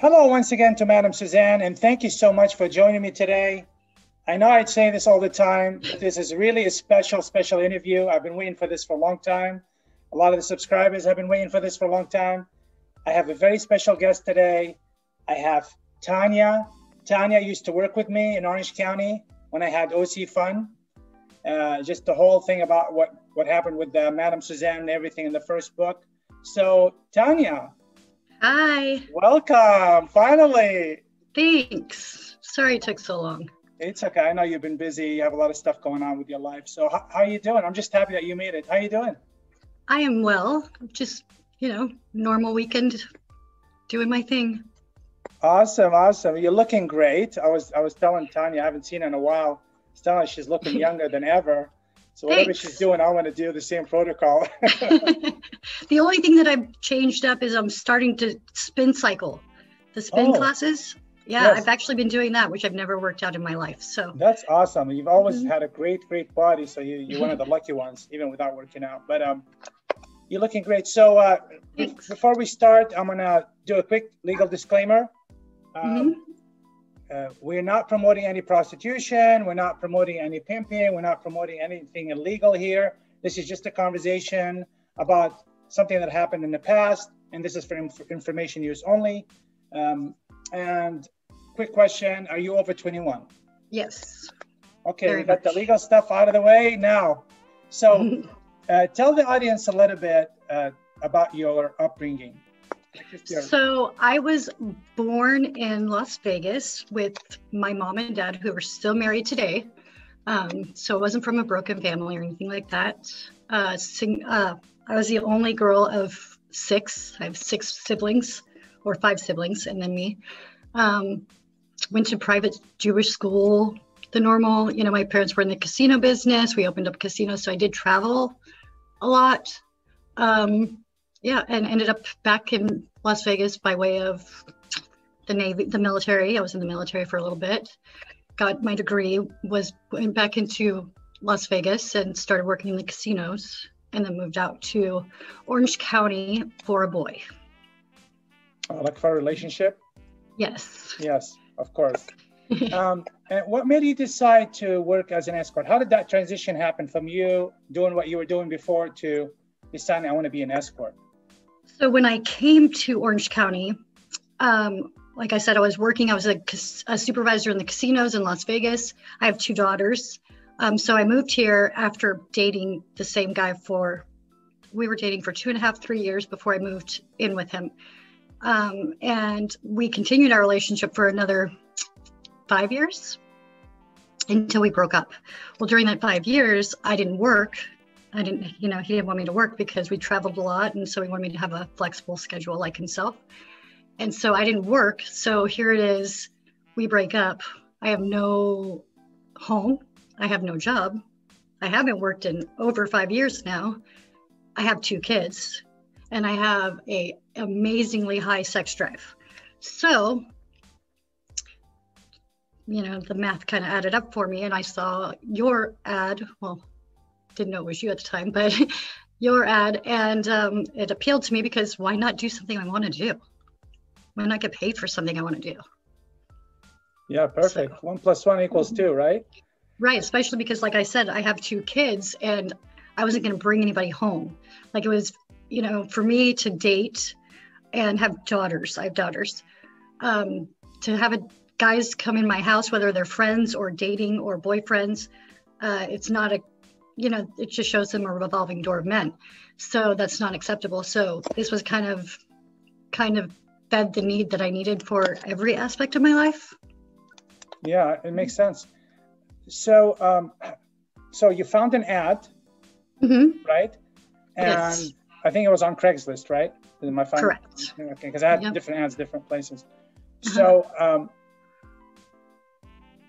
Hello once again to Madam Suzanne, and thank you so much for joining me today. I know I say this all the time, but this is really a special, special interview. I've been waiting for this for a long time. A lot of the subscribers have been waiting for this for a long time. I have a very special guest today. I have Tanya. Tanya used to work with me in Orange County when I had OC Fun. Just the whole thing about what happened with Madam Suzanne and everything in the first book. So Tanya. Hi. Welcome, finally. Thanks. Sorry it took so long. It's okay. I know you've been busy. You have a lot of stuff going on with your life. So how are you doing? I'm just happy that you made it. How are you doing? I am well. Just, you know, normal weekend, doing my thing. Awesome, awesome. You're looking great. I was telling Tanya, I haven't seen her in a while. I was telling her she's looking younger than ever. So whatever she's doing, I want to do the same protocol. The only thing that I've changed up is I'm starting to spin cycle, the spin classes. Yeah, yes. I've actually been doing that, which I've never worked out in my life. So that's awesome. You've always had a great, great body. So you're one of the lucky ones, even without working out. But you're looking great. So before we start, I'm going to do a quick legal disclaimer. We're not promoting any prostitution. We're not promoting any pimping. We're not promoting anything illegal here. This is just a conversation about something that happened in the past, and this is for information use only. And quick question, are you over 21? Yes. Okay, we got the legal stuff out of the way now. So tell the audience a little bit about your upbringing. So I was born in Las Vegas with my mom and dad, who are still married today. So I wasn't from a broken family or anything like that. I was the only girl of six. I have five siblings and then me. Went to private Jewish school, the normal, you know, my parents were in the casino business. We opened up casinos. So I did travel a lot. Yeah, and ended up back in Las Vegas by way of the Navy, the military. I was in the military for a little bit. Got my degree, went back into Las Vegas and started working in the casinos, and then moved out to Orange County for a boy. Like for a relationship? Yes. Yes, of course. And what made you decide to work as an escort? How did that transition happen from you doing what you were doing before to deciding I want to be an escort? So when I came to Orange County, like I said, I was a supervisor in the casinos in Las Vegas. I have two daughters. So I moved here after dating the same guy we were dating for 3 years before I moved in with him. And we continued our relationship for another 5 years until we broke up. Well, during that 5 years, I didn't work. You know, he didn't want me to work because we traveled a lot. And so he wanted me to have a flexible schedule like himself. And so I didn't work. So here it is. We break up. I have no home. I have no job. I haven't worked in over 5 years now. I have two kids and I have an amazingly high sex drive. So, you know, the math kind of added up for me, and I saw your ad. Well, didn't know it was you at the time, but your ad, and it appealed to me because why not do something I want to do? Why not get paid for something I want to do? Yeah, perfect. So, 1 + 1 = 2, right? Right, especially because, like I said, I have two kids, and I wasn't going to bring anybody home. Like, it was, you know, for me to date and have daughters. I have daughters. To have guys come in my house, whether they're friends or dating or boyfriends, it's not a, you know, it just shows them a revolving door of men. So that's not acceptable. So this was kind of fed the need that I needed for every aspect of my life. Yeah, it makes sense. So, so you found an ad, right? And yes. I think it was on Craigslist, right? Correct. Okay, because I had different ads, different places. So,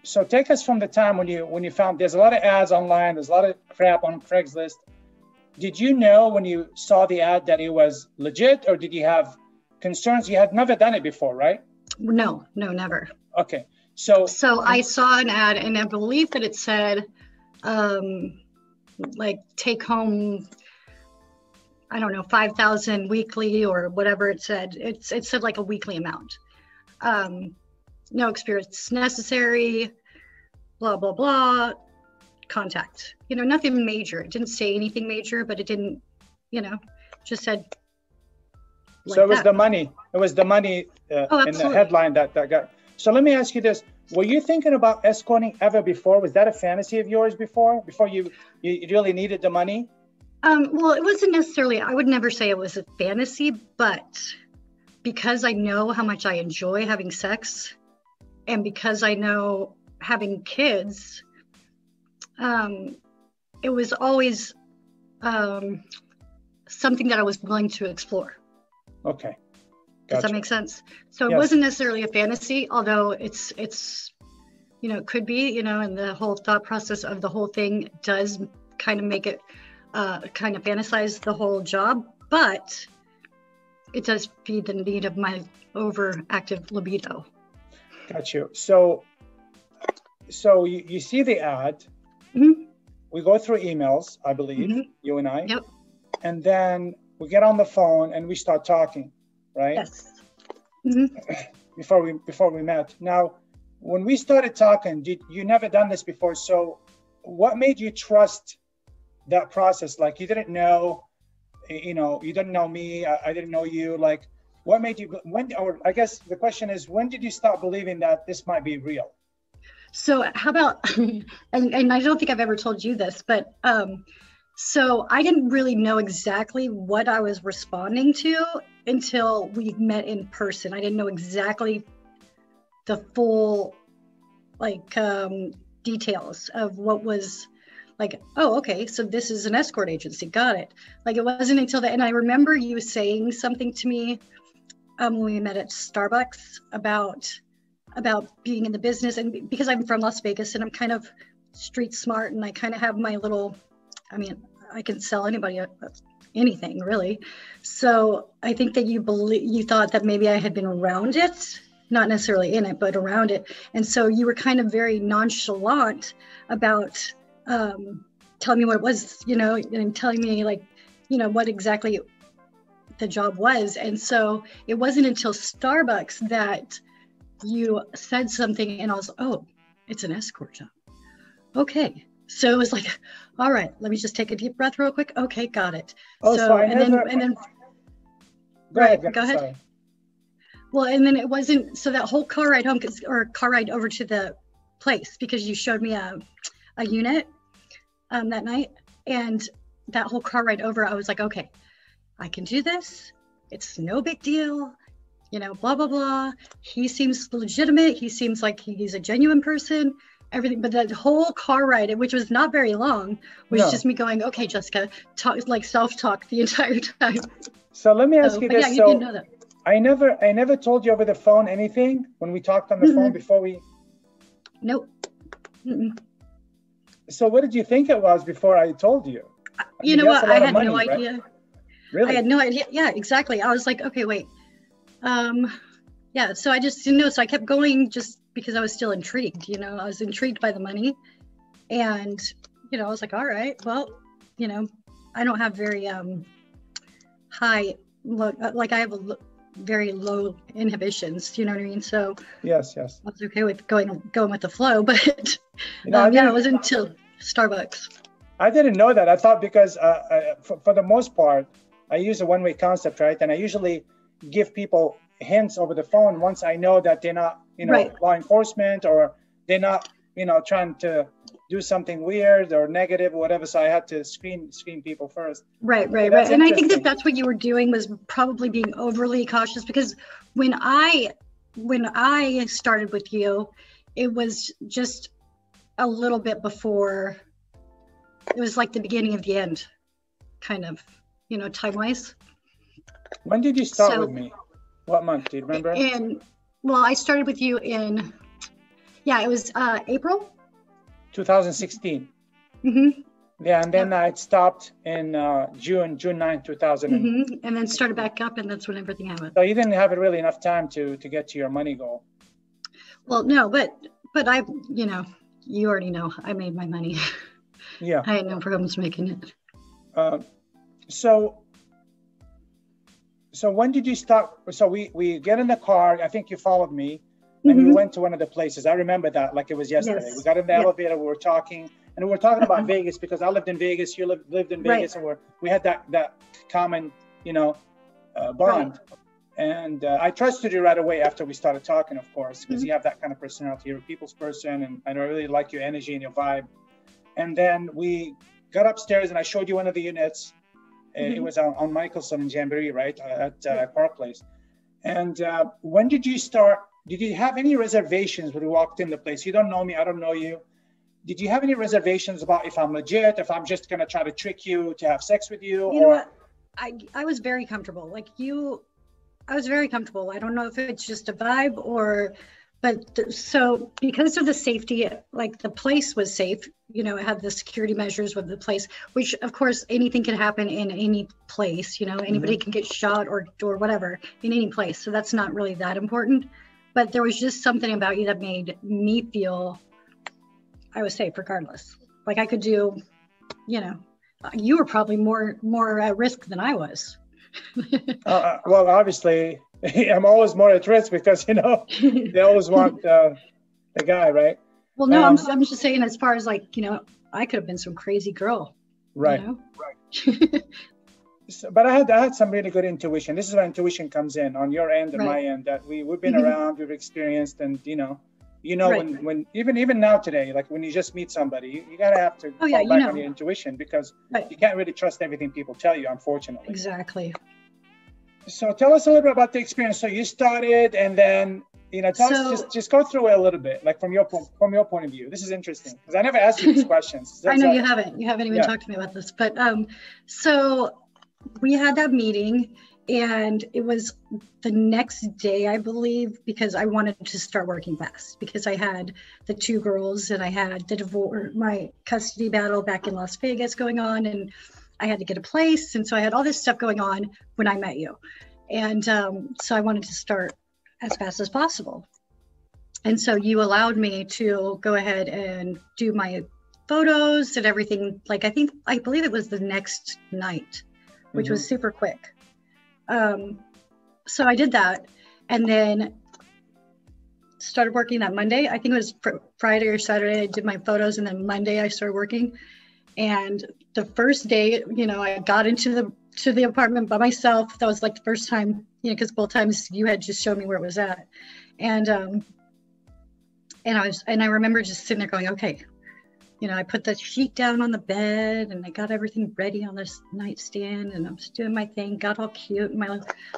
so take us from the time when you found, there's a lot of ads online, there's a lot of crap on Craigslist. Did you know when you saw the ad that it was legit, or did you have concerns? You had never done it before, right? No, never. Okay. So I saw an ad, and I believe that it said, like, take home, I don't know, $5,000 weekly or whatever it said. It said like a weekly amount. no experience necessary, blah, blah, blah, contact. You know, nothing major. It didn't say anything major, but it didn't, you know, just said. Like so it was that. The money. It was the money in the headline that got. So let me ask you this. Were you thinking about escorting ever before? Was that a fantasy of yours before you really needed the money? Well, it wasn't necessarily, I would never say it was a fantasy, but because I know how much I enjoy having sex and because I know having kids, it was always something that I was willing to explore. Okay. Gotcha. Does that make sense? So yes. It wasn't necessarily a fantasy, although it's, you know, it could be, you know, and the whole thought process of the whole thing does kind of make it, kind of fantasize the whole job, but it does feed the need of my overactive libido. Got you. So you see the ad, mm-hmm. We go through emails, I believe, mm-hmm. You and I, yep. And then we get on the phone and we start talking. Right? Yes. Mm-hmm. Before we met. Now, when we started talking, you never done this before. So what made you trust that process? Like you didn't know, you know, you didn't know me. I didn't know you. Like what made you, or I guess the question is, when did you start believing that this might be real? So how about, and I don't think I've ever told you this, but, so I didn't really know exactly what I was responding to until we met in person. I didn't know exactly the full, like, details of what was, like, oh, okay, so this is an escort agency, got it. Like, it wasn't until that, and I remember you saying something to me when we met at Starbucks about being in the business, and because I'm from Las Vegas and I'm kind of street smart and I kind of have my little, I mean, I can sell anybody anything, really. So I think that you thought that maybe I had been around it, not necessarily in it, but around it. And so you were kind of very nonchalant about telling me what it was, you know, and telling me, like, you know, what exactly the job was. And so it wasn't until Starbucks that you said something and I was, oh, it's an escort job. Okay. So it was like, all right, let me just take a deep breath real quick. Okay, got it. Oh, so sorry. And then go ahead. Sorry. Well, and then it wasn't, so that whole car ride home, or car ride over to the place, because you showed me a unit that night, and that whole car ride over, I was like, okay, I can do this. It's no big deal. You know, blah, blah, blah. He seems legitimate. He seems like he's a genuine person. Everything, but that whole car ride, which was not very long, was just me going, okay, Jessica, talk, like self-talk the entire time. So let me ask you this. Yeah, you didn't know that. I never told you over the phone anything when we talked on the phone before we. Nope. Mm-mm. So what did you think it was before I told you? You know what? I had no idea. Right? Really? I had no idea. Yeah, exactly. I was like, okay, wait. Yeah. So I just didn't know. So I kept going just because I was still intrigued, you know, I was intrigued by the money and, you know, I was like, all right, well, you know, I don't have very high, like I have a very low inhibitions, you know what I mean? So yes. I was okay with going with the flow, but you know, yeah, it wasn't until Starbucks. I didn't know that. I thought because for the most part, I use a one-way concept, right? And I usually give people hints over the phone once I know that they're not, you know, right, law enforcement, or they're not, you know, trying to do something weird or negative or whatever. So I had to screen people first. Right. And I think that's what you were doing, was probably being overly cautious, because when I started with you, it was just a little bit before, it was like the beginning of the end, kind of, you know, time-wise. When did you start with me? What month? Do you remember? Well, I started with you in, yeah, it was April? 2016. Mm-hmm. Yeah, and then I stopped in June 9, 2000. Mm-hmm. And then started back up, and that's when everything happened. So you didn't have really enough time to get to your money goal. Well, no, but I, you know, you already know I made my money. Yeah. I had no problems making it. So So when did you stop? So we get in the car. I think you followed me, and we went to one of the places. I remember that like it was yesterday. Yes. We got in the elevator. We were talking, and we were talking about Vegas because I lived in Vegas. You lived in Vegas, and we had that common, you know, bond. Right. And I trusted you right away after we started talking, of course, because you have that kind of personality. You're a people's person, and I really like your energy and your vibe. And then we got upstairs, and I showed you one of the units. It was on Michelson Jamboree, right, at Park Place. And when did you start? Did you have any reservations when you walked in the place? You don't know me. I don't know you. Did you have any reservations about if I'm legit, if I'm just going to try to trick you to have sex with you? You know what? I was very comfortable. Like you... I was very comfortable. I don't know if it's just a vibe or, but so because of the safety, like the place was safe, you know, it had the security measures with the place, which of course anything can happen in any place, you know, anybody can get shot or whatever in any place. So that's not really that important, but there was just something about you that made me feel I was safe regardless. Like I could do, you know, you were probably more at risk than I was. Well, obviously, I'm always more at risk because, you know, they always want the guy, right? Well, no, I'm just saying as far as like, you know, I could have been some crazy girl. Right, you know? Right. So, but I had some really good intuition. This is where intuition comes in on your end and my end, that we've been around, we've experienced, and, you know, when even now today, like when you just meet somebody, you gotta have to fall back on your intuition because you can't really trust everything people tell you, unfortunately. Exactly. So tell us a little bit about the experience. So you started, and then tell us just go through it a little bit, like from your point of view. This is interesting because I never asked you these questions. I know you haven't even talked to me about this, but so we had that meeting. And it was the next day, I believe, because I wanted to start working fast because I had the two girls and I had the divorce, my custody battle back in Las Vegas going on, and I had to get a place. And so I had all this stuff going on when I met you. And so I wanted to start as fast as possible. And so you allowed me to go ahead and do my photos and everything. Like I believe it was the next night, which was super quick. So I did that and then started working that Monday. I think it was Friday or Saturday I did my photos, and then Monday I started working. And the first day, you know, I got into the apartment by myself. That was like the first time, you know, because both times you had just shown me where it was at. And I remember just sitting there going, okay, you know, I put the sheet down on the bed and I got everything ready on this nightstand, and I was doing my thing, got all cute in my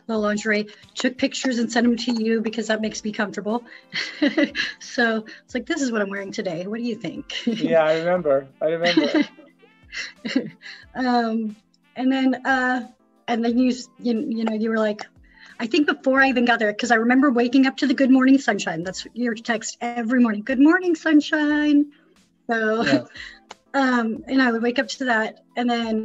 little lingerie, took pictures and sent them to you because that makes me comfortable. So it's like, this is what I'm wearing today. What do you think? Yeah, I remember. And then you know, you were like, I think before I even got there, because I remember waking up to the good morning sunshine. That's your text every morning. Good morning, sunshine. So, and I would wake up to that, and then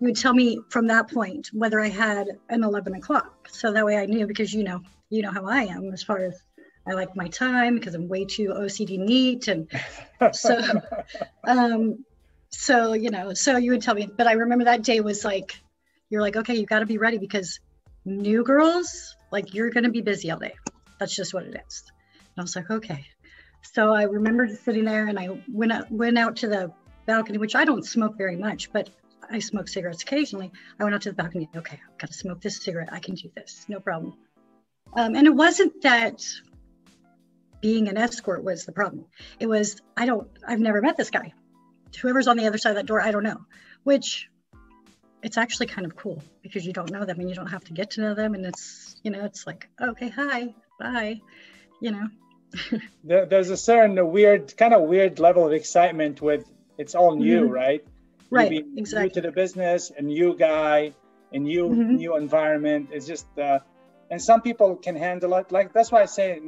you would tell me from that point whether I had an 11 o'clock. So that way I knew, because you know how I am as far as I like my time because I'm way too OCD neat, and so, so you would tell me. But I remember that day was like, you're like, okay, you got to be ready because new girls, like you're going to be busy all day. That's just what it is. And I was like, okay. So I remember just sitting there, and I went out to the balcony, which I don't smoke very much, but I smoke cigarettes occasionally. I went out to the balcony. Okay, I've got to smoke this cigarette. I can do this. No problem. And it wasn't that being an escort was the problem. It was, I've never met this guy. Whoever's on the other side of that door, I don't know, which it's actually kind of cool because you don't know them and you don't have to get to know them. And it's, you know, it's like, okay, hi, bye, you know. There's a certain kind of weird level of excitement with it's all new, right? Exactly. New to the business, a new guy, a new environment. It's just, and some people can handle it. Like that's why I say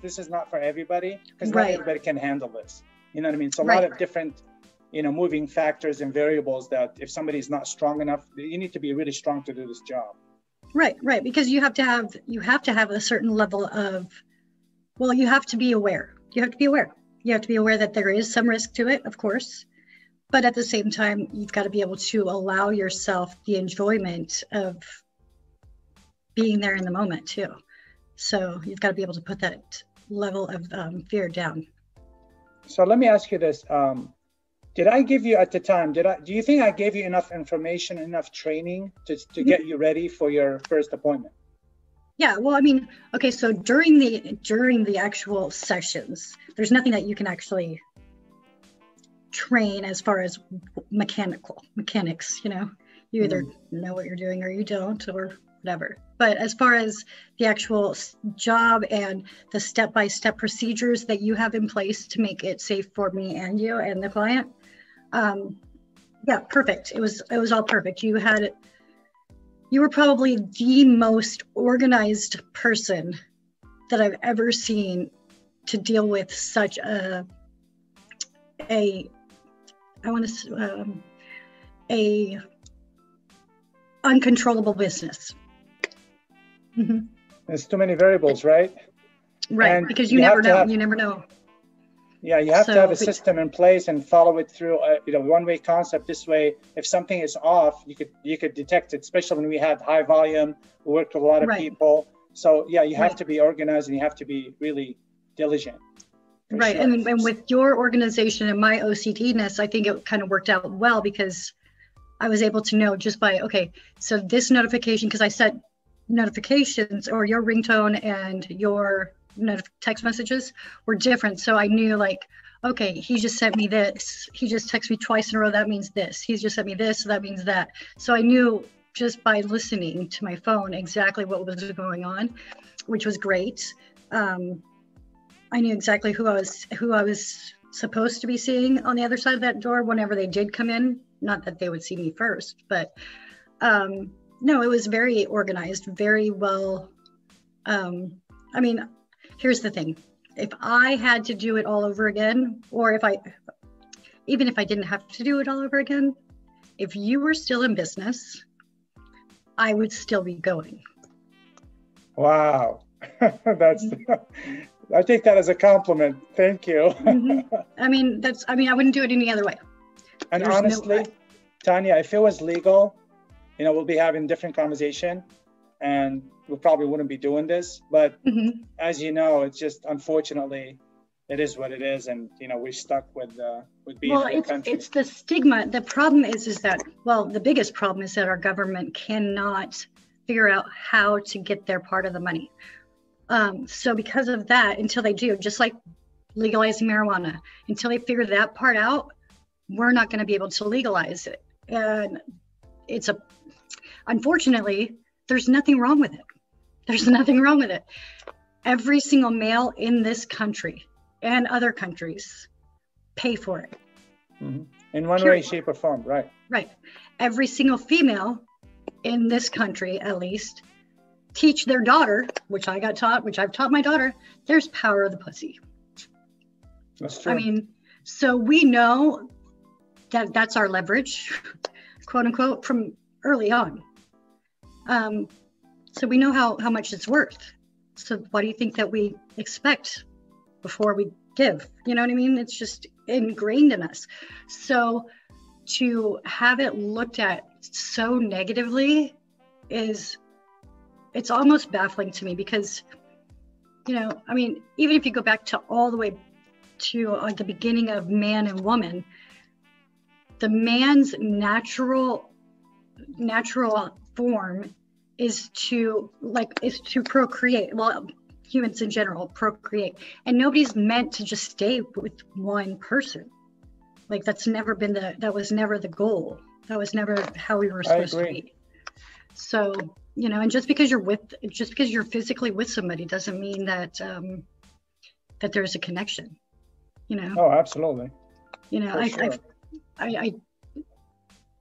this is not for everybody, because not everybody can handle this. You know what I mean? It's a lot of different, you know, moving factors and variables that if somebody's not strong enough, you need to be really strong to do this job. Right. Because you have to have a certain level of. Well, you have to be aware. You have to be aware that there is some risk to it, of course. But at the same time, you've got to be able to allow yourself the enjoyment of being there in the moment too. So you've got to be able to put that level of fear down. So let me ask you this. Did I give you at the time, do you think I gave you enough information, enough training to get you ready for your first appointment? Yeah, well, I mean, okay, so during the actual sessions, there's nothing that you can actually train as far as mechanics, you know? You either know what you're doing or you don't, or whatever. But as far as the actual job and the step-by-step procedures that you have in place to make it safe for me and you and the client, yeah, perfect. It was all perfect. You were probably the most organized person that I've ever seen to deal with such a uncontrollable business. Mm-hmm. There's too many variables, right? Right, and because you never know. Yeah, you have to have a system in place and follow it through. You know, one-way concept. This way, if something is off, you could detect it. Especially when we had high volume, we worked with a lot of people. So yeah, you have to be organized and you have to be really diligent. Right, sure. and with your organization and my OCD-ness, I think it kind of worked out well because I was able to know just by, okay, so this notification, because I set notifications or your ringtone and your text messages were different. So I knew like, okay, he just sent me this. He just texted me twice in a row. That means this. He's just sent me this. So that means that. So I knew just by listening to my phone exactly what was going on, which was great. I knew exactly who I was supposed to be seeing on the other side of that door whenever they did come in. Not that they would see me first, but no, it was very organized, very well. I mean, here's the thing. If I had to do it all over again, or even if I didn't have to do it all over again, if you were still in business, I would still be going. Wow. I take that as a compliment. Thank you. Mm-hmm. I mean, I wouldn't do it any other way. And there's honestly, Tanya, if it was legal, you know, we'll be having different conversation and we probably wouldn't be doing this. But as you know, it's just, unfortunately, it is what it is. And, you know, we're stuck with being in the country. It's the stigma. The problem is that, well, the biggest problem is that our government cannot figure out how to get their part of the money. So because of that, until they do, just like legalizing marijuana, until they figure that part out, we're not going to be able to legalize it. And it's unfortunately, there's nothing wrong with it. There's nothing wrong with it. Every single male in this country and other countries pay for it. Mm-hmm. In one way, shape, or form, right? Right. Every single female in this country, at least, teach their daughter, which I got taught, which I've taught my daughter, there's power of the pussy. That's true. I mean, so we know that that's our leverage, quote unquote, from early on. So we know how much it's worth. So what do you think that we expect before we give? You know what I mean? It's just ingrained in us. So to have it looked at so negatively it's almost baffling to me because, you know, I mean, even if you go back to all the way to the beginning of man and woman, the man's natural form is to procreate. Well, humans in general procreate, and nobody's meant to just stay with one person. Like that was never the goal. That was never how we were supposed to be. So, you know, and just because you're physically with somebody doesn't mean that that there's a connection. You know. Oh, absolutely. You know,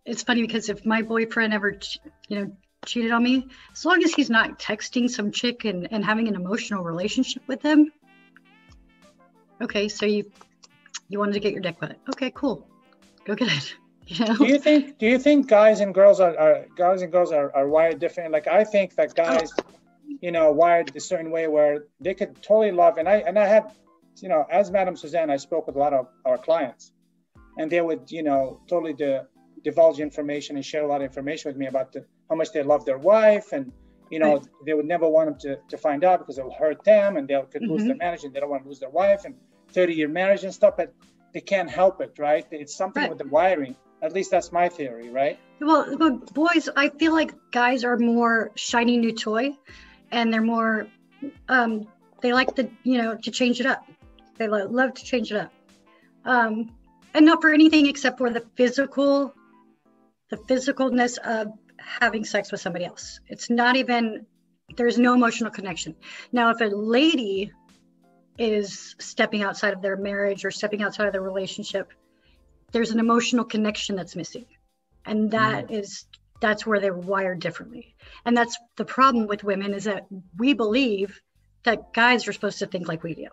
it's funny because if my boyfriend ever, you know, cheated on me, as long as he's not texting some chick and having an emotional relationship with them. Okay, so you wanted to get your dick wet. Okay, cool. Go get it. You know? Do you think guys and girls are wired different? Like I think that guys, you know, wired a certain way where they could totally love. And I had, you know, as Madam Suzanne, I spoke with a lot of our clients. And they would, you know, totally divulge information and share a lot of information with me about how much they love their wife and you know, they would never want them to find out because it will hurt them and they could lose their marriage, and they don't want to lose their wife and 30-year marriage and stuff, but they can't help it, right? It's something with the wiring. At least that's my theory, right? Well, but boys, I feel like guys are more shiny new toy, and they're more, they like to, you know, to change it up. They love to change it up. And not for anything except for the physicalness of having sex with somebody else. It's not even, there's no emotional connection. Now, if a lady is stepping outside of their marriage or stepping outside of their relationship, there's an emotional connection that's missing. And that that's where they're wired differently. And that's the problem with women, is that we believe that guys are supposed to think like we do,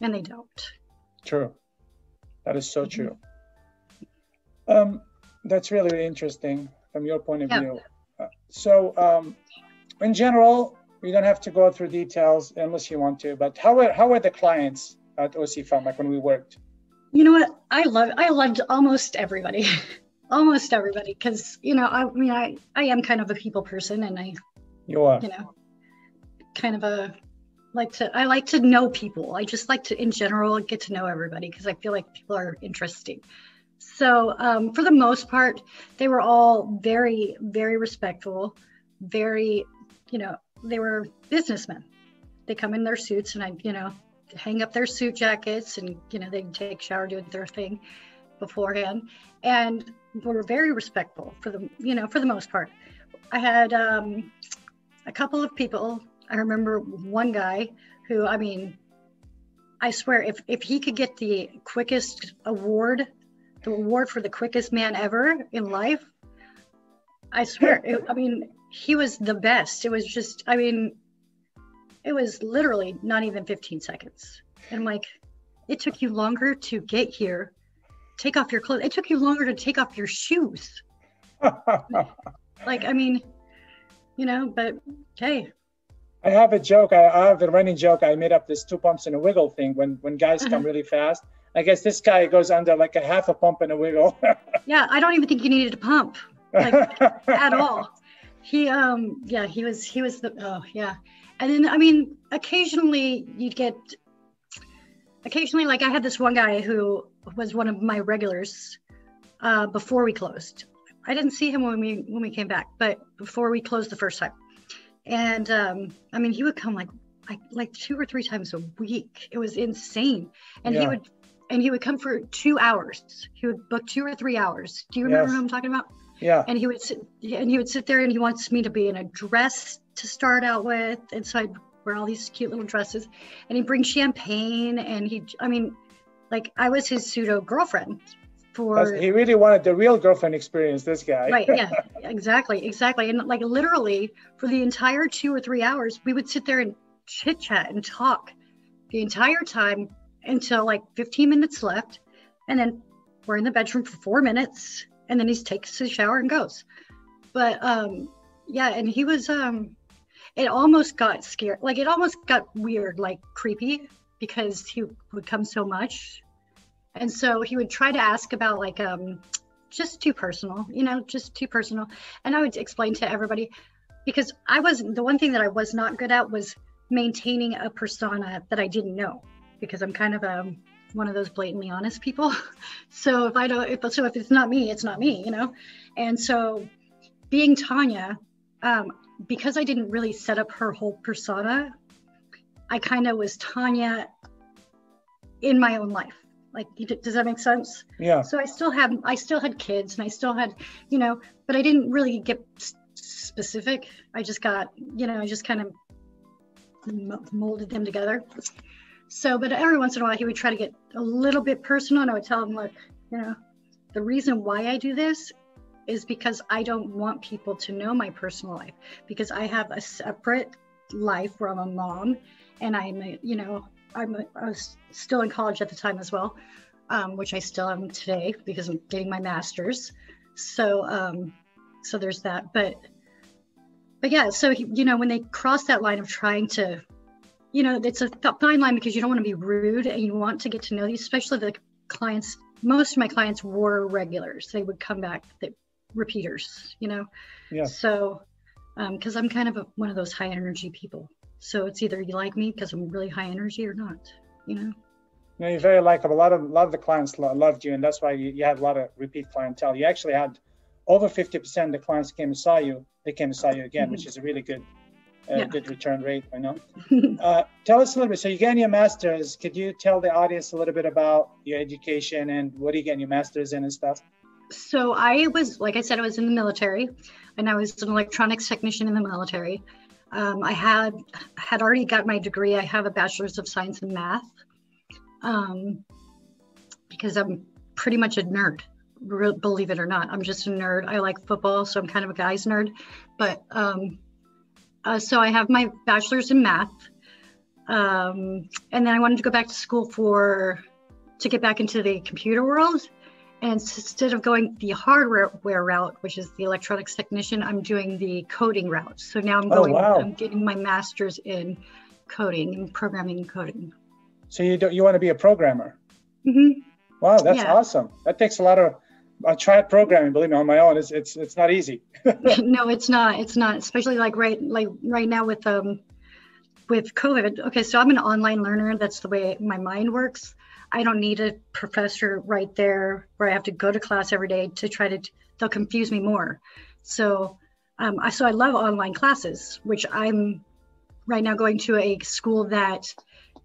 and they don't. True. That is so true. That's really interesting from your point of view. So in general, we don't have to go through details unless you want to, but how were the clients at OC Fun, like when we worked? You know what? I loved almost everybody, almost everybody. Cause you know, I mean, I am kind of a people person, and I like to know people. I just like to, in general, get to know everybody, cause I feel like people are interesting. So for the most part, they were all very, very respectful, very, you know, they were businessmen. They come in their suits, and I, you know, hang up their suit jackets, and, you know, they take shower, do their thing beforehand, and were very respectful for the most part. I had a couple of people. I remember one guy who, I mean, I swear if he could get the quickest award, the award for the quickest man ever in life, I swear, I mean, he was the best. It was just, I mean, it was literally not even 15 seconds. And I'm like, it took you longer to get here. Take off your clothes. It took you longer to take off your shoes. Like, I mean, you know, but hey. I have a joke. I have a running joke. I made up this 2 pumps and a wiggle thing when guys come really fast. I guess this guy goes under like a half a pump and a wiggle. Yeah, I don't even think you needed a pump, like, at all. He, yeah, he was the, oh, yeah. And then, I mean, occasionally you'd get, like I had this one guy who was one of my regulars before we closed. I didn't see him when we came back, but before we closed the first time. And I mean, he would come like 2 or 3 times a week. It was insane. And he would come for 2 hours. He would book 2 or 3 hours. Do you remember what I'm talking about? Yeah. And he would sit there, and he wants me to be in a dress to start out with, and so I'd wear all these cute little dresses, and he'd bring champagne, and I mean, like, I was his pseudo girlfriend. He really wanted the real girlfriend experience, this guy. Right, yeah, exactly. And like, literally for the entire 2 or 3 hours, we would sit there and chit chat and talk the entire time until like 15 minutes left, and then we're in the bedroom for 4 minutes, and then he takes his shower and goes. But yeah, and he was, it almost got scared. Like, it almost got weird, like creepy, because he would come so much. And so he would try to ask about, like, just too personal, you know, just too personal. And I would explain to everybody, because the one thing that I was not good at was maintaining a persona that I didn't know, because I'm kind of one of those blatantly honest people. So if it's not me, it's not me, you know? And so being Tanya, because I didn't really set up her whole persona, I kind of was Tanya in my own life. Like, does that make sense? Yeah. So I still had kids, and I still had, you know, but I didn't really get specific. I just got, you know, I just kind of molded them together. So, but every once in a while, he would try to get a little bit personal, and I would tell him, look, you know, the reason why I do this is because I don't want people to know my personal life, because I have a separate life where I'm a mom, and I was still in college at the time as well, which I still am today, because I'm getting my master's. So, so there's that, but yeah, so, you know, when they cross that line of trying to, you know, it's a fine line, because you don't want to be rude, and you want to get to know these, especially the clients. Most of my clients were regulars. They would come back, repeaters, you know? Yeah. So, because I'm kind of one of those high energy people. So it's either you like me because I'm really high energy or not, you know? No, you're very likable. A lot of the clients loved you, and that's why you had a lot of repeat clientele. You actually had over 50% of the clients came and saw you. They came and saw you again, mm-hmm. which is a really good, good return rate, I know. Tell us a little bit. So you getting your master's. Could you tell the audience a little bit about your education and what are you getting your master's in and stuff? So I was, like I said, I was in the military, and I was an electronics technician in the military. I had already got my degree. I have a bachelor's of science in math, because I'm pretty much a nerd, believe it or not. I'm just a nerd. I like football, so I'm kind of a guy's nerd. But so I have my bachelor's in math, and then I wanted to go back to school to get back into the computer world. And instead of going the hardware route, which is the electronics technician, I'm doing the coding route. So now I'm going, I'm getting my master's in coding and programming and coding. So you want to be a programmer? Mm-hmm. Wow, that's awesome. That takes a lot of, I tried programming, believe me, on my own. It's not easy. No, it's not. It's not, especially like right now with COVID. Okay, so I'm an online learner. That's the way my mind works. I don't need a professor right there where I have to go to class every day to try to, they'll confuse me more. So I love online classes, which I'm right now going to a school that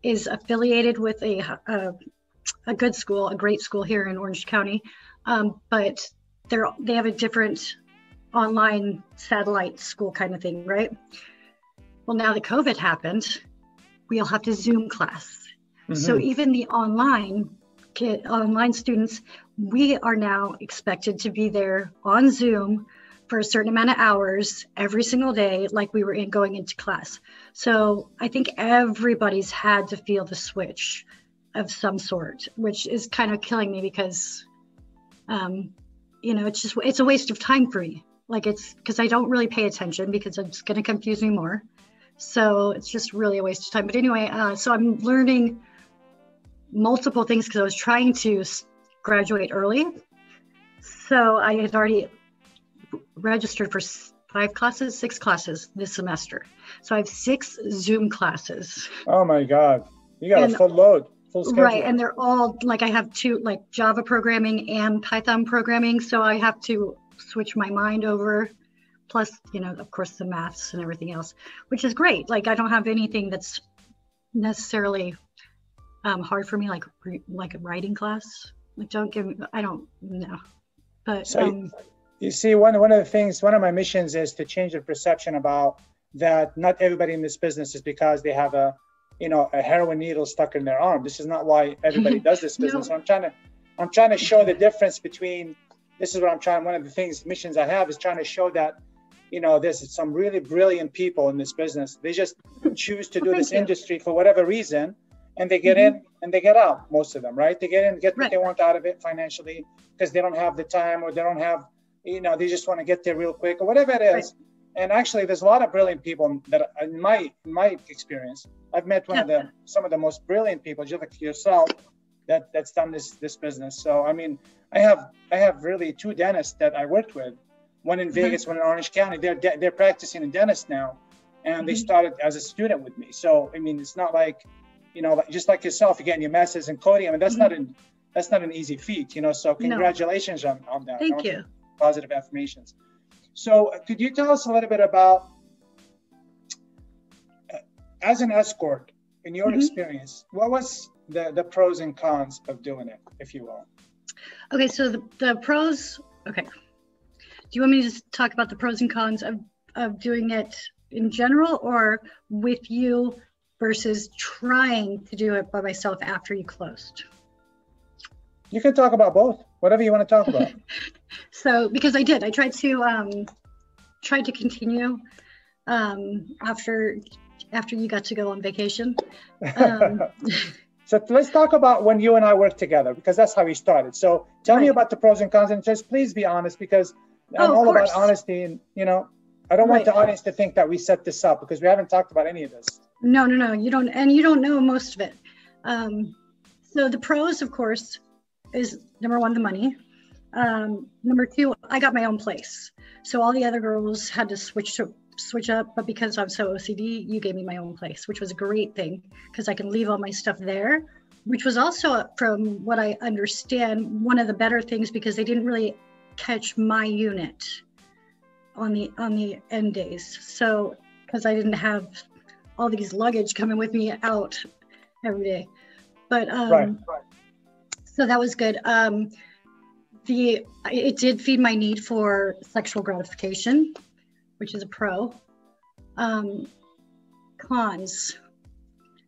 is affiliated with a good school, a great school here in Orange County. But they have a different online satellite school kind of thing, right? Well, now that COVID happened, we all have to Zoom class. Mm-hmm. So even the online students, we are now expected to be there on Zoom for a certain amount of hours every single day, like we were going into class. So I think everybody's had to feel the switch of some sort, which is kind of killing me because, you know, it's a waste of time for me. Like because I don't really pay attention because it's going to confuse me more. So it's just really a waste of time. But anyway, so I'm learning multiple things because I was trying to graduate early. So I had already registered for 6 classes this semester. So I have 6 Zoom classes. Oh my God. You got a full load, full schedule. Right. And they're all like, I have 2 like Java programming and Python programming. So I have to switch my mind over. Plus, you know, of course, the maths and everything else, which is great. Like, I don't have anything that's necessarily hard for me, like a writing class. Like, no. But so you see, one of my missions is to change the perception about that. Not everybody in this business is because they have a heroin needle stuck in their arm. This is not why everybody does this business. No. I'm trying to show the difference between. This is what I'm trying. One of the missions I have is trying to show that. You know, there's some really brilliant people in this business. They just choose to do this industry for whatever reason, and they get in and they get out, most of them, right? They get in, get what they want out of it financially because they don't have the time or they don't have, you know, they just want to get there real quick or whatever it is. Right. And actually, there's a lot of brilliant people that in my experience, I've met some of the most brilliant people, just like yourself, that's done this business. So, I mean, I have really 2 dentists that I worked with. One in Vegas, one in Orange County. They're practicing in dentist now, and they started as a student with me. So I mean, it's not like, you know, just like yourself, you're getting your master's in coding. I mean, that's not an easy feat, you know. So congratulations on that. Thank you. Positive affirmations. So could you tell us a little bit about, as an escort, in your experience, what was the pros and cons of doing it, if you will? Okay, so the pros. Okay. Do you want me to just talk about the pros and cons of doing it in general, or with you versus trying to do it by myself after you closed? You can talk about both, whatever you want to talk about. So, because I tried to continue after you got to go on vacation. So let's talk about when you and I worked together, because that's how we started. So tell me about the pros and cons, and just please be honest, because I'm all about honesty, and you know, I don't want the audience to think that we set this up because we haven't talked about any of this. No, you don't, and you don't know most of it. So the pros, of course, is number 1, the money. Number 2, I got my own place, so all the other girls had to switch to switch up, but because I'm so OCD, you gave me my own place, which was a great thing because I can leave all my stuff there, which was also, from what I understand, one of the better things because they didn't really catch my unit on the end days. So, because I didn't have all these luggage coming with me out every day. But so that was good. It did feed my need for sexual gratification, which is a pro. Cons.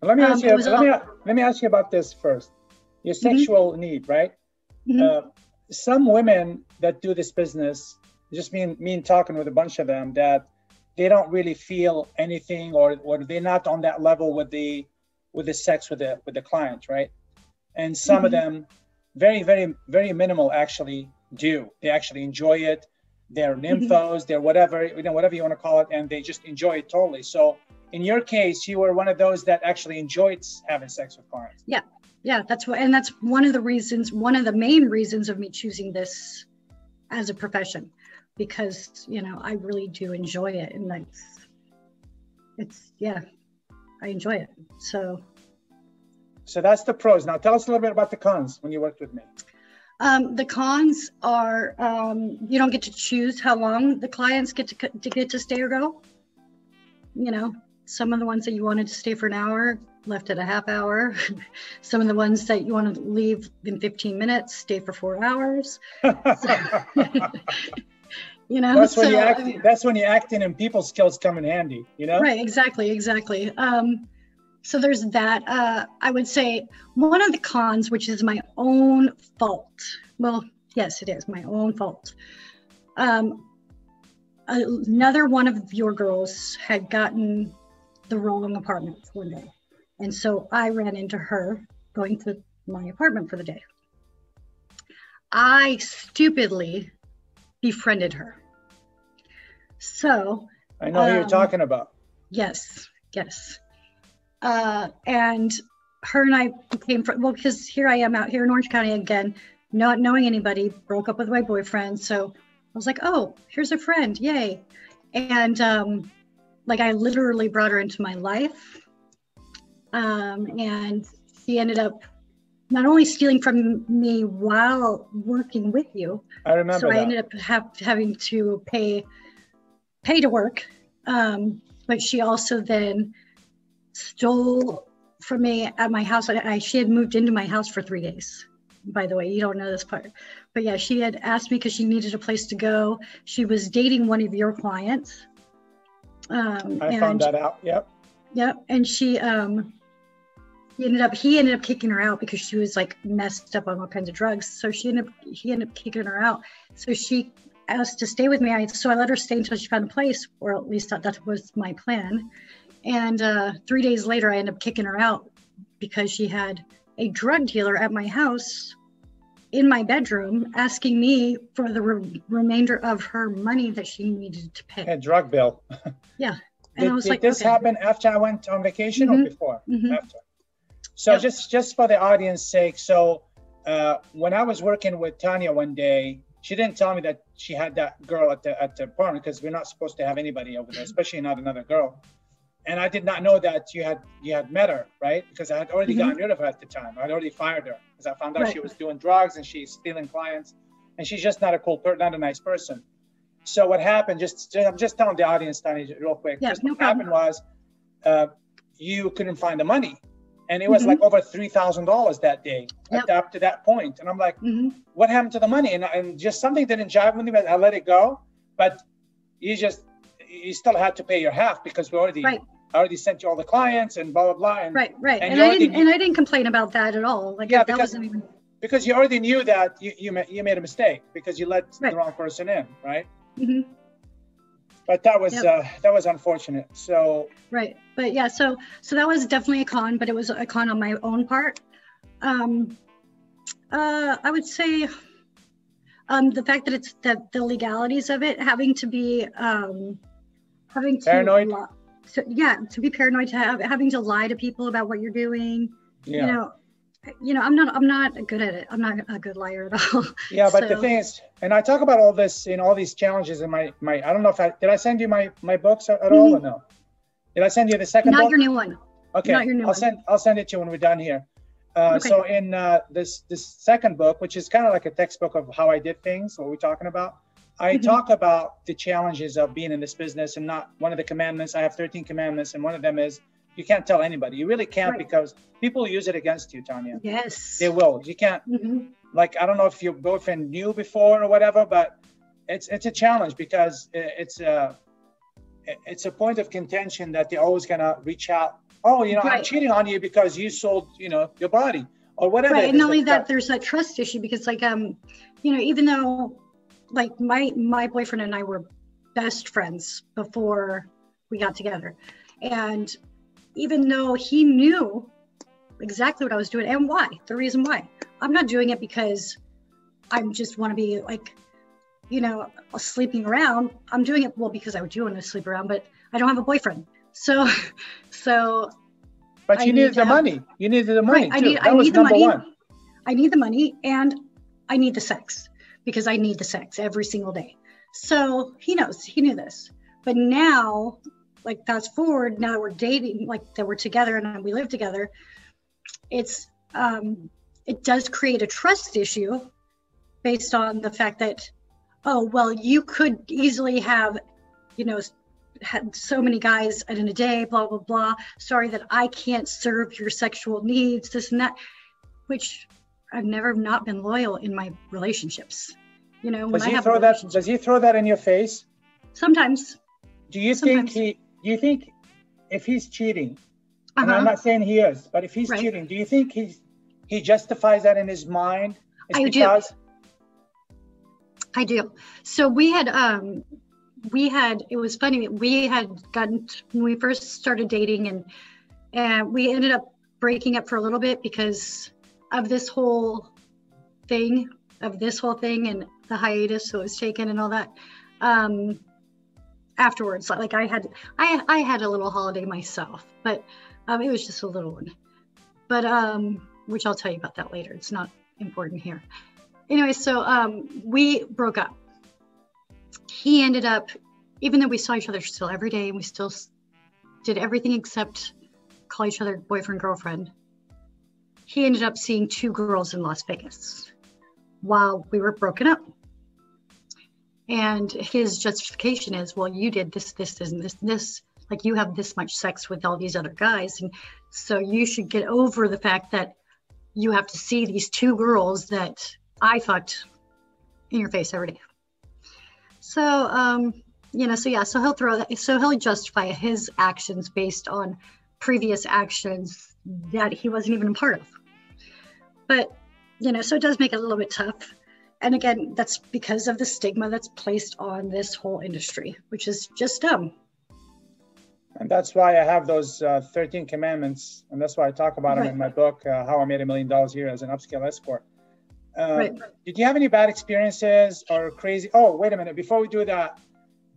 Let me ask you. Let me ask you about this first. Your sexual need, right? Some women that do this business, just mean talking with a bunch of them, that they don't really feel anything, or they're not on that level with the sex with the client, right? And some of them, very, very, very minimal actually do. They actually enjoy it. They're nymphos, they're whatever, you know, whatever you want to call it, and they just enjoy it totally. So in your case, you were one of those that actually enjoyed having sex with clients. Yeah. Yeah, that's what, and that's one of the reasons, one of the main reasons of me choosing this as a profession, because, you know, I really do enjoy it, and it's yeah, I enjoy it. So that's the pros. Now tell us a little bit about the cons when you worked with me. The cons are you don't get to choose how long the clients get to stay or go. You know, some of the ones that you wanted to stay for an hour left at a half hour. Some of the ones that you want to leave in 15 minutes stay for 4 hours. You know, that's when, so, that's when your acting and people skills come in handy, you know? Right, exactly. So there's that. I would say one of the cons, which is my own fault. Well, yes, it is my own fault. Another one of your girls had gotten the wrong apartment one day. And so I ran into her going to my apartment for the day. I stupidly befriended her. So I know who you're talking about. Yes. And her and I became friends. Well, because here I am out here in Orange County again, not knowing anybody, broke up with my boyfriend. So I was like, oh, here's a friend. Yay. And like, I literally brought her into my life. And she ended up not only stealing from me while working with you. I remember. So I ended up having to pay to work, but she also then stole from me at my house. She had moved into my house for 3 days. By the way, you don't know this part, but yeah, she had asked me because she needed a place to go. She was dating one of your clients. I found that out. Yep. And she. He ended up kicking her out because she was like messed up on all kinds of drugs. So he ended up kicking her out. So she asked to stay with me. So I let her stay until she found a place, or at least that was my plan. And 3 days later, I ended up kicking her out because she had a drug dealer at my house in my bedroom asking me for the remainder of her money that she needed to pay. A drug bill. Yeah. And I was like, did this happen after I went on vacation or before? After. So just for the audience's sake, so when I was working with Tanya one day, she didn't tell me that she had that girl at the apartment, because we're not supposed to have anybody over there, especially not another girl. And I did not know that you had met her, right? Because I had already gotten rid of her at the time. I had already fired her because I found out she was doing drugs and she's stealing clients, and she's just not a nice person. So what happened? I'm just telling the audience, Tanya, real quick. Yeah, no problem. What happened was you couldn't find the money. And it was like over $3,000 that day up to that point. And I'm like, what happened to the money? And just something didn't jive with me, but I let it go. But you still had to pay your half because we already sent you all the clients and blah, blah, blah. And, I didn't complain about that at all. Like, that wasn't even... because you already knew that you made a mistake because you let the wrong person in, right? But that was unfortunate. So but yeah, so that was definitely a con, but it was a con on my own part. I would say the fact that the legalities of it, having to be paranoid. To be paranoid, having to lie to people about what you're doing. Yeah. You know, you know, I'm not good at it. I'm not a good liar at all. Yeah, but the thing is, and I talk about all this, you know, all these challenges in my I don't know if did I send you my books at all or no? Did I send you the second book? Not your new one. Okay, not your new I'll send it to you when we're done here. Okay. So in this second book, which is kind of like a textbook of how I did things, what we're talking about, I talk about the challenges of being in this business, and not one of the commandments. I have 13 commandments, and one of them is you can't tell anybody. You really can't, because people use it against you, Tanya. Yes. They will. You can't, like, I don't know if your boyfriend knew before or whatever, but it's a challenge, because it's a point of contention that they're always going to reach out. Oh, you know, I'm cheating on you because you sold, you know, your body or whatever. Right. And not only that, there's a trust issue, because like, you know, even though, like my boyfriend and I were best friends before we got together, and even though he knew exactly what I was doing and why, the reason why, I'm not doing it because I just want to be like, you know, sleeping around. I'm doing it, well, because I do want to sleep around, but I don't have a boyfriend. So. But you needed the money. You needed the money. I need the money. I need the money, and I need the sex, because I need the sex every single day. So he knows, he knew this. But now, like, fast forward, now that we're dating, like that we're together and we live together, it's, it does create a trust issue based on the fact that, oh, well, you could easily have, you know, had so many guys in a day, blah, blah, blah. Sorry that I can't serve your sexual needs, this and that, which I've never not been loyal in my relationships. You know, does he throw that in your face? Sometimes. Do you think if he's cheating, and I'm not saying he is, but if he's cheating, do you think he justifies that in his mind? I do. So we had, it was funny, we had gotten, when we first started dating, and we ended up breaking up for a little bit because of this whole thing and the hiatus that was taken and all that. Afterwards, like I had a little holiday myself, but it was just a little one, but which I'll tell you about that later. It's not important here. Anyway, so we broke up. He ended up, even though we saw each other still every day, and we still did everything except call each other boyfriend, girlfriend, he ended up seeing two girls in Las Vegas while we were broken up. And his justification is, well, you did this, this, this, and this, this. Like, you have this much sex with all these other guys, and so you should get over the fact that you have to see these two girls that I fucked in your face every day. So, you know, so yeah, so he'll throw that. So he'll justify his actions based on previous actions that he wasn't even a part of. But, you know, so it does make it a little bit tough. And again, that's because of the stigma that's placed on this whole industry, which is just dumb. And that's why I have those 13 commandments. And that's why I talk about them in my book, How I Made $1 Million a Year as an Upscale Escort. Did you have any bad experiences or crazy? Oh, wait a minute. Before we do that,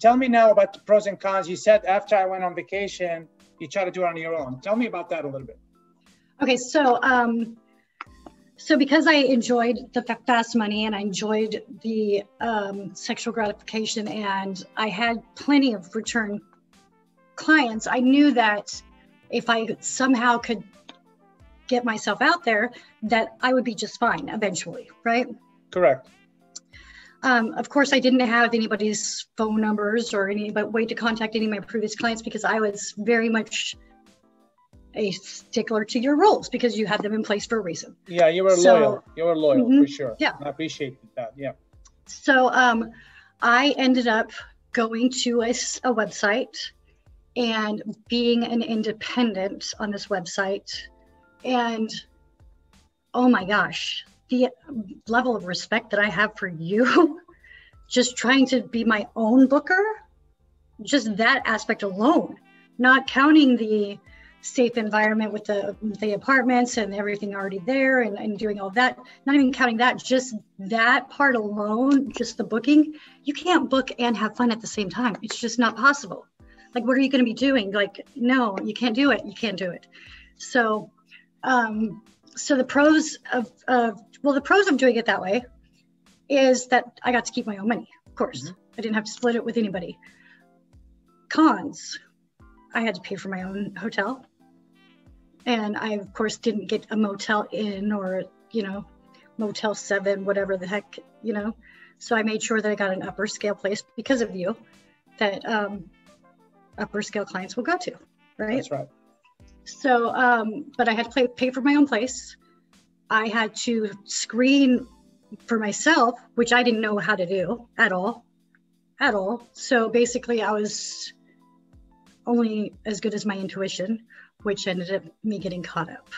tell me now about the pros and cons. You said after I went on vacation, you try to do it on your own. Tell me about that a little bit. Okay, so... So because I enjoyed the fast money, and I enjoyed the sexual gratification, and I had plenty of return clients, I knew that if I somehow could get myself out there, that I would be just fine eventually, right? Correct. Of course, I didn't have anybody's phone numbers or any way to contact any of my previous clients, because I was very much a stickler to your rules, because you had them in place for a reason. Yeah, you were loyal. You were loyal for sure. Yeah, I appreciate that. Yeah. So I ended up going to a website and being an independent on this website, and oh my gosh, the level of respect that I have for you, just trying to be my own booker, just that aspect alone, not counting the safe environment with the apartments and everything already there, and doing all that, not even counting that, just that part alone, just the booking. You can't book and have fun at the same time. It's just not possible. Like, what are you going to be doing? Like, no, you can't do it. You can't do it. So So the pros of doing it that way is that I got to keep my own money, of course. Mm-hmm. I didn't have to split it with anybody. Cons, I had to pay for my own hotel. And I, of course, didn't get a Motel Inn or, you know, Motel 7, whatever the heck, you know. So I made sure that I got an upper scale place because of you that upper scale clients will go to, right? That's right. So, but I had to pay for my own place. I had to screen for myself, which I didn't know how to do at all. So basically I was only as good as my intuition, which ended up me getting caught up.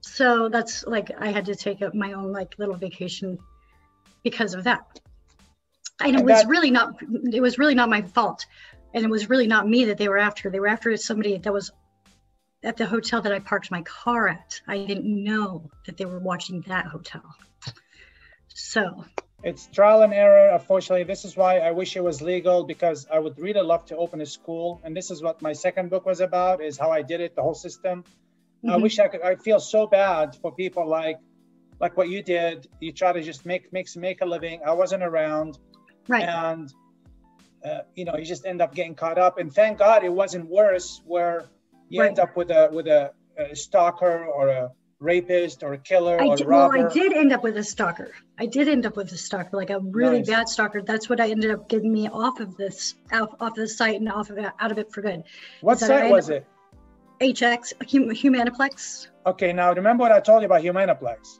So that's like, I had to take up my own like little vacation because of that. And it was really not my fault. And it was really not me that they were after. They were after somebody that was at the hotel that I parked my car at. I didn't know that they were watching that hotel. So it's trial and error. Unfortunately, this is why I wish it was legal, because I would really love to open a school. And this is what my second book was about, is how I did it, the whole system. Mm-hmm. I wish I could. I feel so bad for people like what you did. You try to just make a living. I wasn't around. Right. And, you know, you just end up getting caught up. And thank God it wasn't worse where you end up with a stalker or a rapist or a killer or a robber. Well, I did end up with a stalker. Like a really bad stalker. That's what I ended up getting me off the site and out of it for good. What site was it? HX, Humaniplex. Okay, now remember what I told you about Humaniplex.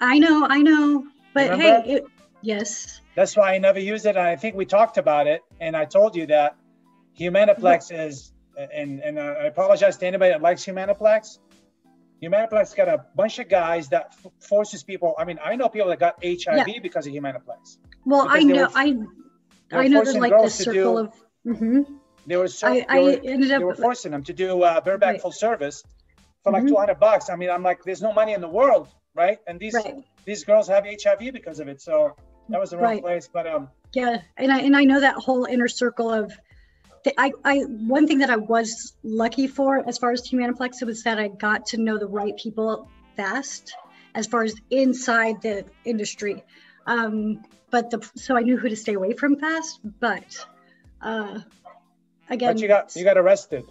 I know. But remember? Hey, yes. That's why I never used it. And I think we talked about it. And I told you that Humaniplex is, and I apologize to anybody that likes Humaniplex. Humaniplex got a bunch of guys that forces people. I mean, I know people that got HIV because of Humaniplex. Well, I know, I know there's like this circle of. Mm-hmm. They were forcing them to do bareback full service for like $200. I mean, I'm like, there's no money in the world, right? And these girls have HIV because of it, so that was the wrong place. But yeah, and I know that whole inner circle of. One thing that I was lucky for as far as Humaniplex, it was that I got to know the right people fast as far as inside the industry. So I knew who to stay away from fast, but again. But you got arrested.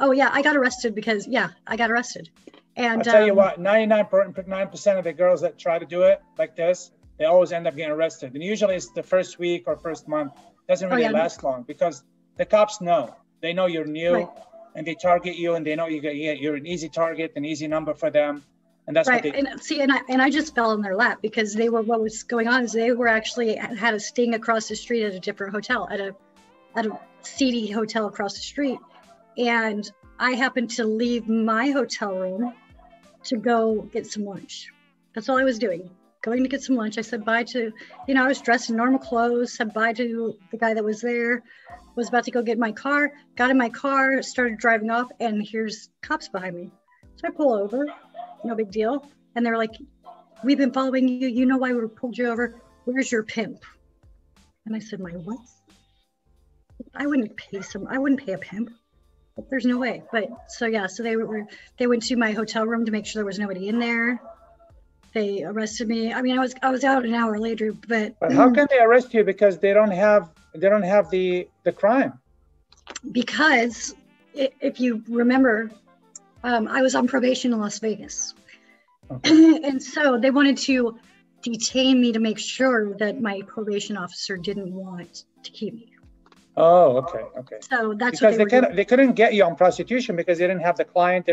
Oh yeah, I got arrested because I got arrested. And I'll tell you what, 99.9% of the girls that try to do it like this, they always end up getting arrested. And usually it's the first week or first month. It doesn't really last long because the cops know. They know you're new, and they target you, and they know you're an easy target, an easy number for them, and that's what they. And see, and I just fell in their lap because they were. What was going on is they were actually had a sting across the street at a different hotel, at a seedy hotel across the street, and I happened to leave my hotel room to go get some lunch. That's all I was doing. Going to get some lunch. I said bye to, you know, I was dressed in normal clothes, said bye to the guy that was there, was about to go get my car, got in my car, started driving off, and here's cops behind me. So I pull over, no big deal. And they're like, we've been following you. You know why we pulled you over. Where's your pimp? And I said, my what? I wouldn't pay a pimp. There's no way. But so, yeah, so they went to my hotel room to make sure there was nobody in there. They arrested me. I mean, I was out an hour later, but how can they arrest you? Because they don't have the crime. Because if you remember, I was on probation in Las Vegas, and so they wanted to detain me to make sure that my probation officer didn't want to keep me. Oh, okay. So that's because they couldn't get you on prostitution because they didn't have the client, they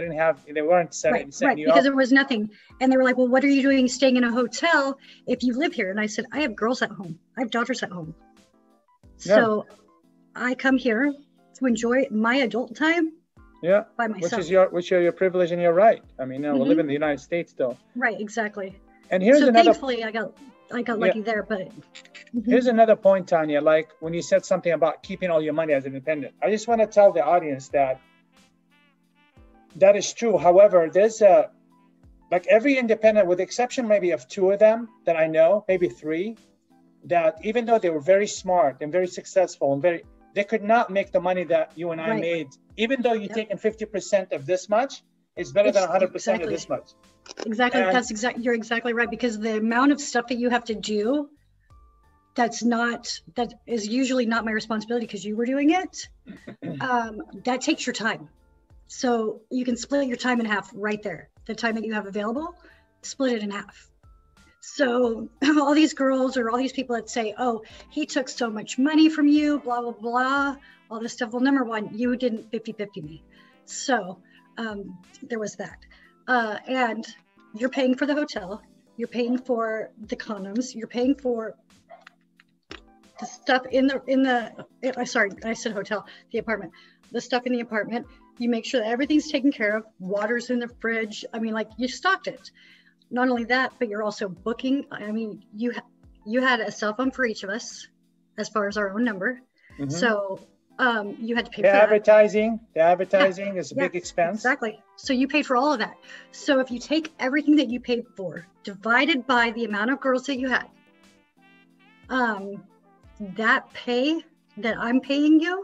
weren't setting you up. Right, because there was nothing. And they were like, well, what are you doing staying in a hotel if you live here? And I said, I have girls at home. I have daughters at home. Yeah. So I come here to enjoy my adult time by myself. Which is your privilege and your right. I mean, we live in the United States though. Right, exactly. And here's thankfully I got lucky there, but here's another point, Tanya. Like when you said something about keeping all your money as independent, I just want to tell the audience that is true. However, there's like every independent, with the exception maybe of two of them that I know, maybe three, that even though they were very smart and very successful and they could not make the money that you and I made. Even though you're taking 50% of this much, It's better than 100% exactly. of this much. Exactly. And that's exactly, you're exactly right, because the amount of stuff that you have to do, that is usually not my responsibility because you were doing it. That takes your time. So you can split your time in half right there. The time that you have available, split it in half. So all these girls or all these people that say, oh, he took so much money from you, blah, blah, blah, all this stuff. Well, number one, you didn't 50-50 me. So there was that. And you're paying for the hotel, you're paying for the condoms, you're paying for the stuff sorry, I said hotel, the apartment, the stuff in the apartment. You make sure that everything's taken care of, water's in the fridge. I mean, like, you stocked it. Not only that, but you're also booking. I mean, you had a cell phone for each of us as far as our own number. Mm-hmm. So you had to pay for advertising. The advertising is a big expense. Exactly. So you paid for all of that. So if you take everything that you paid for divided by the amount of girls that you had, that pay that I'm paying you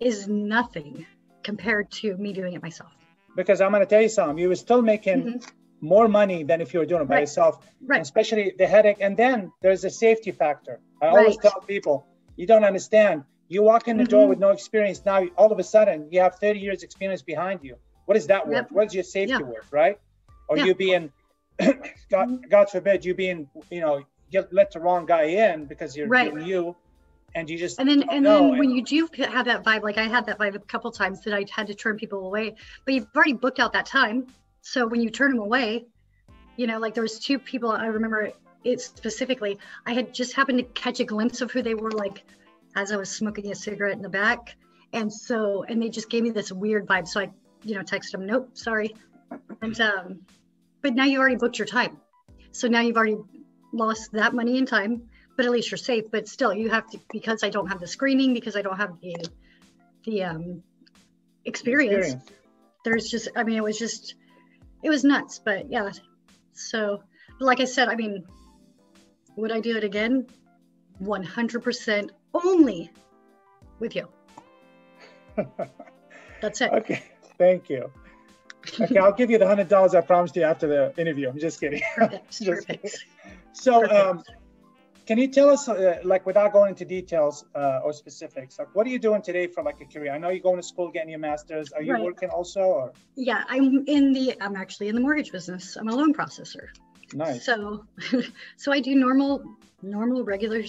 is nothing compared to me doing it myself. Because I'm going to tell you something, you were still making more money than if you were doing it by yourself, right. Especially the headache. And then there's a safety factor. I always tell people, you don't understand. You walk in the door with no experience. Now, all of a sudden, you have 30 years experience behind you. What is that worth? What is your safety worth, right? Or you being, God forbid, you being, you know, you let the wrong guy in because you're new, and you just and then when you do have that vibe, like I had that vibe a couple times that I had to turn people away, but you've already booked out that time, so when you turn them away, you know, like there was two people, I remember it specifically, I had just happened to catch a glimpse of who they were, like as I was smoking a cigarette in the back, and they just gave me this weird vibe, so I, you know, texted them, nope, sorry. And but now you already booked your time, so now you've already lost that money in time, but at least you're safe. But still, you have to, because I don't have the screening, because I don't have the experience. There's just, I mean, it was nuts. But yeah, so like I said, I mean, would I do it again? 100%, only with you. That's it. Okay, thank you. Okay, I'll give you the $100 I promised you after the interview. I'm just kidding. Perfect. Just perfect. Kidding. So perfect. Can you tell us, like without going into details or specifics, like what are you doing today for like a career? I know you're going to school, getting your master's. Are you working also? Or? Yeah, I'm actually in the mortgage business. I'm a loan processor. Nice. So, so I do normal, regular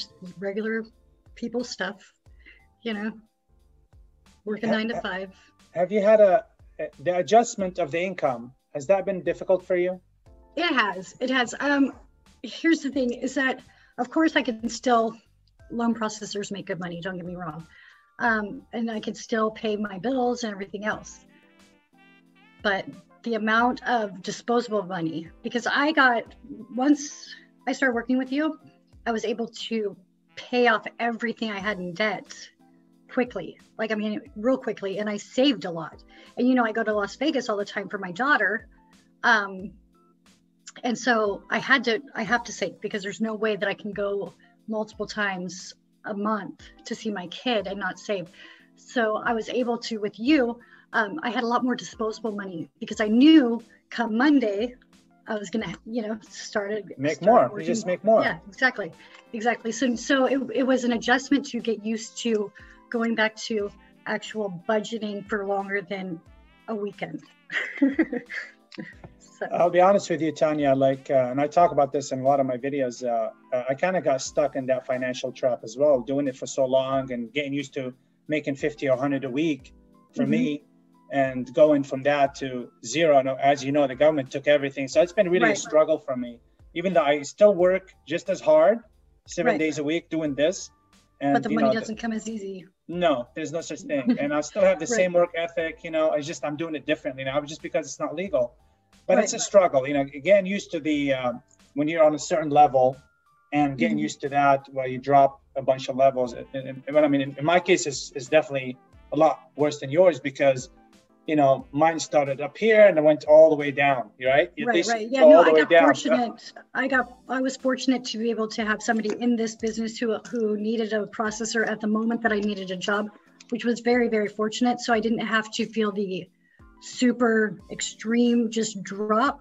people stuff, you know, working 9 to 5. Have you had the adjustment of the income, has that been difficult for you? It has. Here's the thing is that, of course, I can still, loan processors make good money, don't get me wrong. And I can still pay my bills and everything else. But the amount of disposable money, because once I started working with you, I was able to pay off everything I had in debt quickly, like, I mean, real quickly, and I saved a lot. And, you know, I go to Las Vegas all the time for my daughter. And so I have to save, because there's no way that I can go multiple times a month to see my kid and not save. So I was able to, with you, I had a lot more disposable money, because I knew come Monday, I was going to, you know, start more. You just make more. Yeah, exactly. Exactly. So it was an adjustment to get used to going back to actual budgeting for longer than a weekend. So. I'll be honest with you, Tanya, like, and I talk about this in a lot of my videos, I kind of got stuck in that financial trap as well, doing it for so long and getting used to making 50 or 100 a week for me. And going from that to zero, and as you know, the government took everything. So it's been really a struggle for me, even though I still work just as hard, seven days a week doing this. And, but the money doesn't come as easy. No, there's no such thing. And I still have the same work ethic, you know, it's just, I'm doing it differently now, just because it's not legal. But it's a struggle, you know, again, used to the, when you're on a certain level and getting used to that, where you drop a bunch of levels. And I mean, in my case, it's definitely a lot worse than yours, because you know, mine started up here and it went all the way down, right? Right. Yeah, no, I got fortunate. I was fortunate to be able to have somebody in this business who needed a processor at the moment that I needed a job, which was very, very fortunate. So I didn't have to feel the super extreme just drop.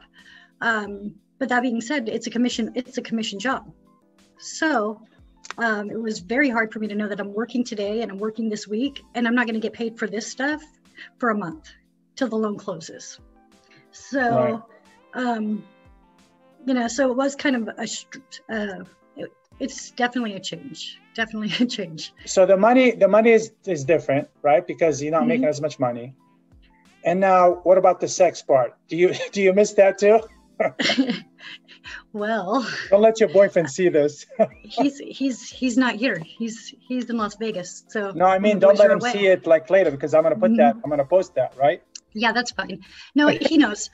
But that being said, it's a commission job. So it was very hard for me to know that I'm working today and I'm working this week and I'm not going to get paid for this stuff for a month till the loan closes. So, right. You know, so it was kind of a, it's definitely a change, So the money is different, right? Because you're not making as much money. And now what about the sex part? Do you miss that too? Well, don't let your boyfriend see this. he's not here. He's in Las Vegas. So no, I mean, don't let him see it like later, because I'm going to put that, I'm going to post that, right? Yeah, that's fine. No, he knows,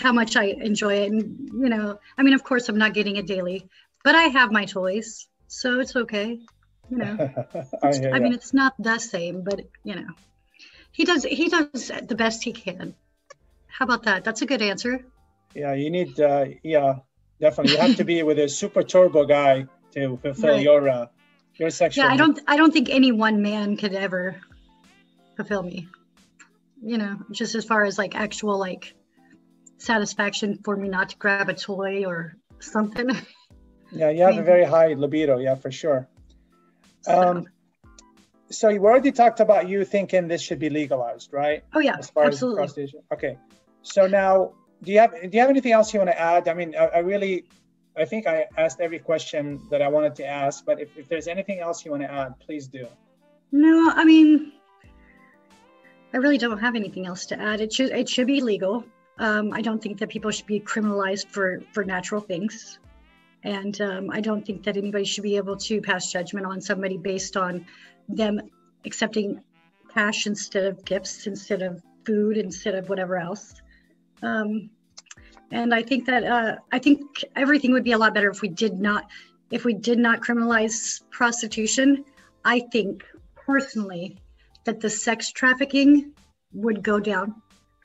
how much I enjoy it. And, you know, I mean, of course I'm not getting it daily, but I have my toys, so it's okay. You know, I mean, it's not the same, but you know, he does the best he can. How about that? That's a good answer. Yeah, you need, yeah, definitely. You have to be with a super turbo guy to fulfill your sexual. Yeah, I don't think any one man could ever fulfill me. You know, just as far as like actual like satisfaction for me not to grab a toy or something. Yeah, you have a very high libido. Yeah, for sure. So you already talked about you thinking this should be legalized, right? Oh yeah, as far absolutely. As prostitution. Okay, so now. Do you have anything else you want to add? I mean, I think I asked every question that I wanted to ask, but if there's anything else you want to add, please do. No, I mean, I really don't have anything else to add. It should be legal. I don't think that people should be criminalized for natural things. And I don't think that anybody should be able to pass judgment on somebody based on them accepting cash instead of gifts, instead of food, instead of whatever else. And I think that I think everything would be a lot better if we did not criminalize prostitution. I think personally that the sex trafficking would go down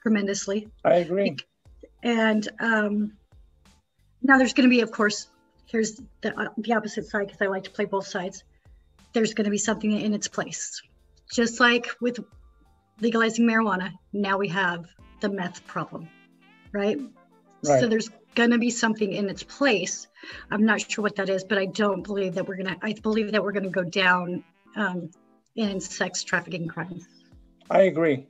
tremendously. I agree. And now there's going to be, of course, here's the opposite side, because I like to play both sides. There's going to be something in its place, just like with legalizing marijuana. Now we have the meth problem. Right. So there's going to be something in its place. I'm not sure what that is, but I don't believe that I believe that we're going to go down in sex trafficking crimes. I agree.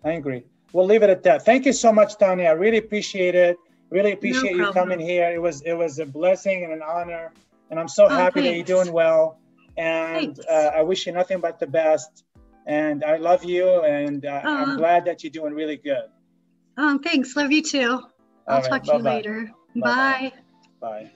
We'll leave it at that. Thank you so much, Tanya. I really appreciate it. Really appreciate you coming here. It was a blessing and an honor. And I'm so happy that you're doing well. And I wish you nothing but the best. And I love you. And I'm glad that you're doing really good. Thanks. Love you too. I'll talk to you later. Bye. Bye.